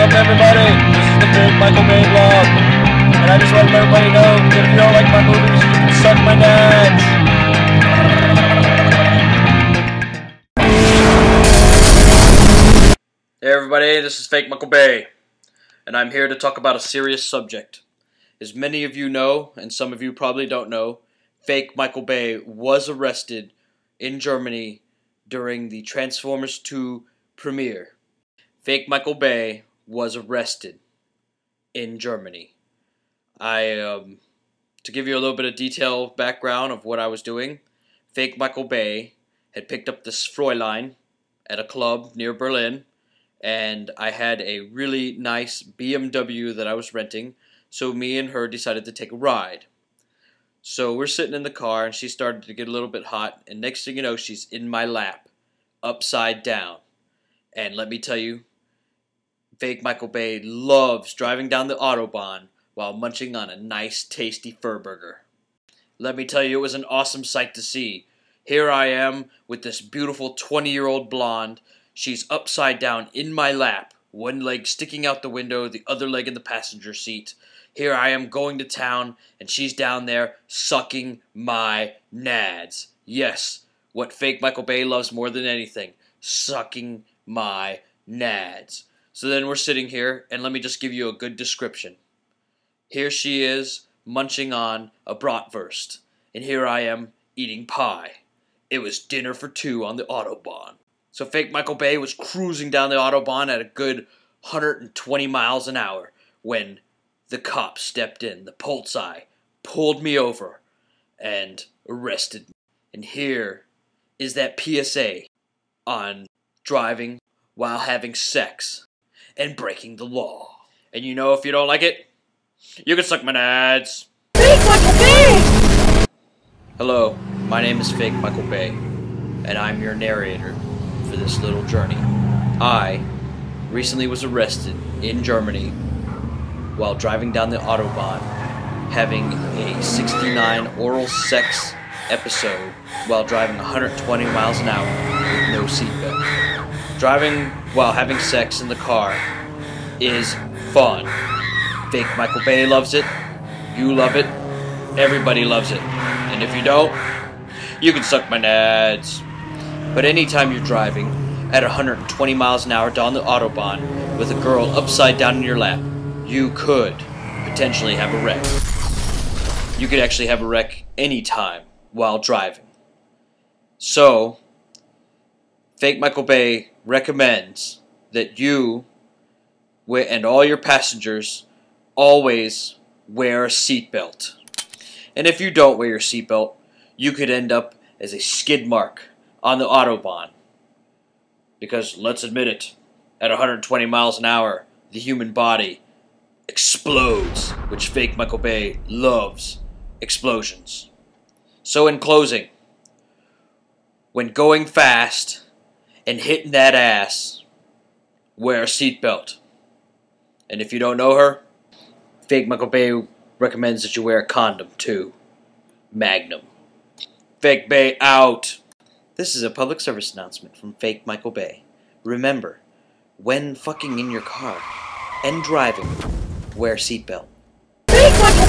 up, everybody? This is the Fake Michael Bay vlog, and I just want to let everybody know that if you don't like my movies, you can suck my nuts. Hey everybody, this is Fake Michael Bay, and I'm here to talk about a serious subject. As many of you know, and some of you probably don't know, Fake Michael Bay was arrested in Germany during the Transformers 2 premiere. Fake Michael Bay was arrested in Germany. To give you a little bit of detailed background of what I was doing, Fake Michael Bay had picked up this Fräulein at a club near Berlin, and I had a really nice BMW that I was renting, so me and her decided to take a ride. So we're sitting in the car, and she started to get a little bit hot, and next thing you know, she's in my lap, upside down. And let me tell you, Fake Michael Bay loves driving down the Autobahn while munching on a nice, tasty fur burger. Let me tell you, it was an awesome sight to see. Here I am with this beautiful 20-year-old blonde. She's upside down in my lap, one leg sticking out the window, the other leg in the passenger seat. Here I am going to town, and she's down there sucking my nads. Yes, what Fake Michael Bay loves more than anything, sucking my nads. So then we're sitting here, and let me just give you a good description. Here she is, munching on a bratwurst, and here I am, eating pie. It was dinner for two on the Autobahn. So Fake Michael Bay was cruising down the Autobahn at a good 120 miles an hour when the cops stepped in. The Polizei pulled me over and arrested me. And here is that PSA on driving while having sex and breaking the law. And you know, if you don't like it, you can suck my nads. Fake Michael Bay! Hello, my name is Fake Michael Bay, and I'm your narrator for this little journey. I recently was arrested in Germany while driving down the Autobahn, having a 69 oral sex episode while driving 120 miles an hour with no seatbelt. Driving while having sex in the car is fun. Fake Michael Bay loves it. You love it. Everybody loves it. And if you don't, you can suck my nads. But anytime you're driving at 120 miles an hour down the Autobahn with a girl upside down in your lap, you could potentially have a wreck. You could actually have a wreck anytime while driving. So, Fake Michael Bay recommends that you and all your passengers always wear a seatbelt. And if you don't wear your seatbelt, you could end up as a skid mark on the Autobahn, because let's admit it, at 120 miles an hour, the human body explodes, which Fake Michael Bay loves explosions. So in closing, when going fast and hitting that ass, wear a seatbelt. And if you don't know her, Fake Michael Bay recommends that you wear a condom too. Magnum. Fake Bay out. This is a public service announcement from Fake Michael Bay. Remember, when fucking in your car and driving, wear a seatbelt. Fake Michael